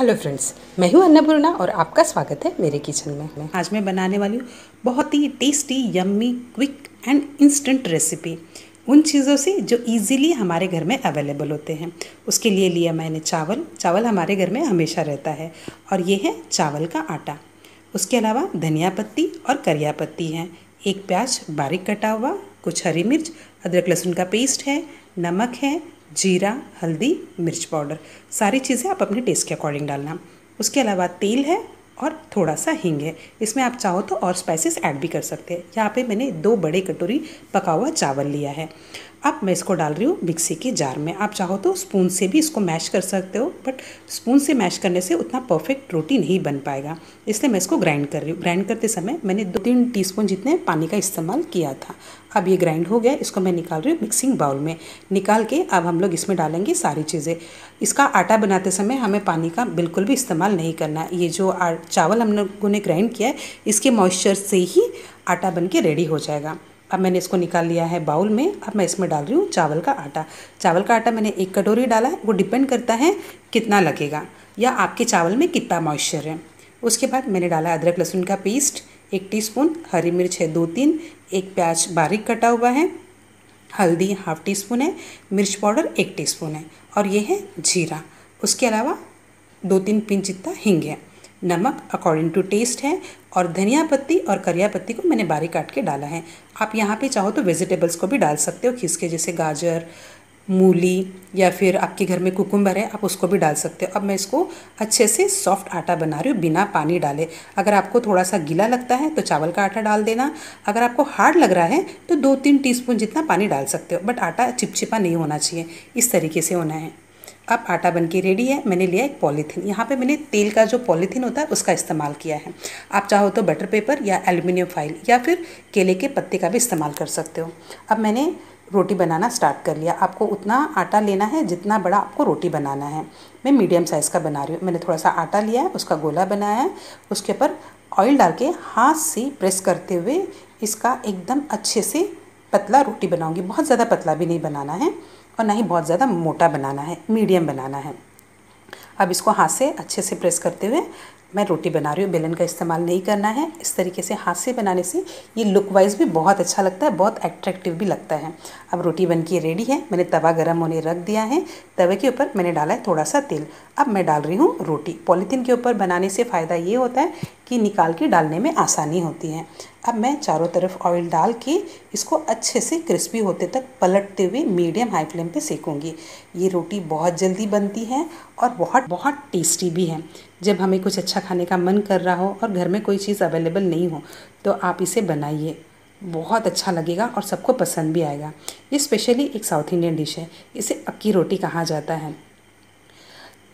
Hello friends, मैं हूँ अन्नपूर्णा और आपका स्वागत है मेरे किचन में। आज मैं बनाने वाली हूँ बहुत ही tasty, yummy, quick and instant recipe उन चीज़ों से जो इजीली हमारे घर में अवेलेबल होते हैं। उसके लिए लिया मैंने चावल हमारे घर में हमेशा रहता है, और ये है चावल का आटा। उसके अलावा धनिया पत्ती और करिया पत्ती है, एक प्याज बारीक कटा हुआ, कुछ हरी मिर्च, अदरक लहसुन का पेस्ट है, नमक है, जीरा, हल्दी, मिर्च पाउडर, सारी चीज़ें आप अपने टेस्ट के अकॉर्डिंग डालना। उसके अलावा तेल है और थोड़ा सा हींग है। इसमें आप चाहो तो और स्पाइसेस ऐड भी कर सकते हैं। यहाँ पे मैंने 2 बड़े कटोरी पका हुआ चावल लिया है। अब मैं इसको डाल रही हूँ मिक्सी के जार में। आप चाहो तो स्पून से भी इसको मैश कर सकते हो, बट स्पून से मैश करने से उतना परफेक्ट रोटी नहीं बन पाएगा, इसलिए मैं इसको ग्राइंड कर रही हूँ। ग्राइंड करते समय मैंने 2-3 टीस्पून जितने पानी का इस्तेमाल किया था। अब ये ग्राइंड हो गया, इसको मैं निकाल रही हूँ मिक्सिंग बाउल में। निकाल के अब हम लोग इसमें डालेंगे सारी चीज़ें। इसका आटा बनाते समय हमें पानी का बिल्कुल भी इस्तेमाल नहीं करना। ये जो चावल हम लोगों ने ग्राइंड किया है, इसके मॉइस्चर से ही आटा बन के रेडी हो जाएगा। अब मैंने इसको निकाल लिया है बाउल में। अब मैं इसमें डाल रही हूँ चावल का आटा। चावल का आटा मैंने 1 कटोरी डाला है। वो डिपेंड करता है कितना लगेगा या आपके चावल में कितना मॉइस्चर है। उसके बाद मैंने डाला अदरक लहसुन का पेस्ट 1 टीस्पून, हरी मिर्च है 2-3, एक प्याज बारीक कटा हुआ है, हल्दी ½ टीस्पून है, मिर्च पाउडर 1 टीस्पून है, और ये है जीरा। उसके अलावा 2-3 पिंच जितना हींग है, नमक अकॉर्डिंग टू टेस्ट है, और धनिया पत्ती और करिया पत्ती को मैंने बारीक काट के डाला है। आप यहाँ पे चाहो तो वेजिटेबल्स को भी डाल सकते हो खीस के, जैसे गाजर, मूली, या फिर आपके घर में कुकुम्बर है, आप उसको भी डाल सकते हो। अब मैं इसको अच्छे से सॉफ्ट आटा बना रही हूँ बिना पानी डाले। अगर आपको थोड़ा सा गीला लगता है तो चावल का आटा डाल देना। अगर आपको हार्ड लग रहा है तो 2-3 टीस्पून जितना पानी डाल सकते हो, बट आटा चिपचिपा नहीं होना चाहिए, इस तरीके से होना है। अब आटा बनके रेडी है। मैंने लिया एक पॉलीथीन। यहाँ पे मैंने तेल का जो पॉलीथीन होता है उसका इस्तेमाल किया है। आप चाहो तो बटर पेपर या एल्युमिनियम फाइल या फिर केले के पत्ते का भी इस्तेमाल कर सकते हो। अब मैंने रोटी बनाना स्टार्ट कर लिया। आपको उतना आटा लेना है जितना बड़ा आपको रोटी बनाना है। मैं मीडियम साइज़ का बना रही हूँ। मैंने थोड़ा सा आटा लिया है, उसका गोला बनाया है, उसके ऊपर ऑयल डाल के हाथ से प्रेस करते हुए इसका एकदम अच्छे से पतला रोटी बनाऊँगी। बहुत ज़्यादा पतला भी नहीं बनाना है और ना ही बहुत ज़्यादा मोटा बनाना है, मीडियम बनाना है। अब इसको हाथ से अच्छे से प्रेस करते हुए मैं रोटी बना रही हूँ। बेलन का इस्तेमाल नहीं करना है। इस तरीके से हाथ से बनाने से ये लुक वाइज भी बहुत अच्छा लगता है, बहुत अट्रैक्टिव भी लगता है। अब रोटी बनके रेडी है। मैंने तवा गर्म होने रख दिया है। तवे के ऊपर मैंने डाला है थोड़ा सा तेल। अब मैं डाल रही हूँ रोटी। पॉलीथीन के ऊपर बनाने से फ़ायदा ये होता है कि निकाल के डालने में आसानी होती है। अब मैं चारों तरफ ऑयल डाल के इसको अच्छे से क्रिस्पी होते तक पलटते हुए मीडियम हाई फ्लेम पे सेकूँगी। ये रोटी बहुत जल्दी बनती है और बहुत टेस्टी भी है। जब हमें कुछ अच्छा खाने का मन कर रहा हो और घर में कोई चीज़ अवेलेबल नहीं हो तो आप इसे बनाइए, बहुत अच्छा लगेगा और सबको पसंद भी आएगा। ये स्पेशली एक साउथ इंडियन डिश है, इसे अक्की रोटी कहा जाता है।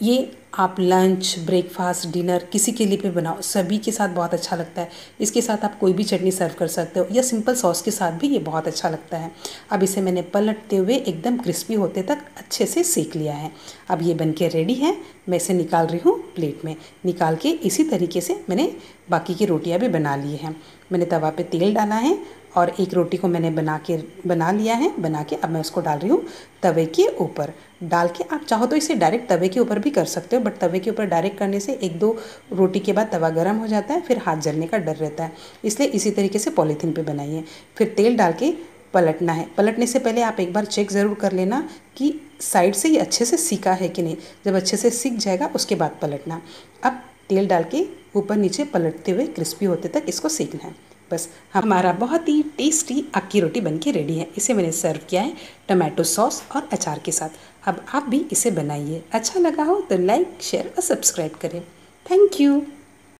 ये आप लंच, ब्रेकफास्ट, डिनर किसी के लिए भी बनाओ, सभी के साथ बहुत अच्छा लगता है। इसके साथ आप कोई भी चटनी सर्व कर सकते हो या सिंपल सॉस के साथ भी ये बहुत अच्छा लगता है। अब इसे मैंने पलटते हुए एकदम क्रिस्पी होते तक अच्छे से सेक लिया है। अब ये बनके रेडी है। मैं इसे निकाल रही हूँ प्लेट में। निकाल के इसी तरीके से मैंने बाकी की रोटियाँ भी बना ली हैं। मैंने तवा पे तेल डाला है और एक रोटी को मैंने बना लिया है। बना के अब मैं उसको डाल रही हूँ तवे के ऊपर। डाल के आप चाहो तो इसे डायरेक्ट तवे के ऊपर भी कर सकते हो, बट तवे के ऊपर डायरेक्ट करने से 1-2 रोटी के बाद तवा गर्म हो जाता है, फिर हाथ जलने का डर रहता है, इसलिए इसी तरीके से पॉलीथीन पे बनाइए। फिर तेल डाल के पलटना है। पलटने से पहले आप एक बार चेक ज़रूर कर लेना कि साइड से ये अच्छे से सीका है कि नहीं। जब अच्छे से सीक जाएगा उसके बाद पलटना। अब तेल डाल के ऊपर नीचे पलटते हुए क्रिस्पी होते तक इसको सेकना है। बस हमारा बहुत ही टेस्टी अक्की रोटी बनके रेडी है। इसे मैंने सर्व किया है टमाटो सॉस और अचार के साथ। अब आप भी इसे बनाइए। अच्छा लगा हो तो लाइक, शेयर और सब्सक्राइब करें। Thank you.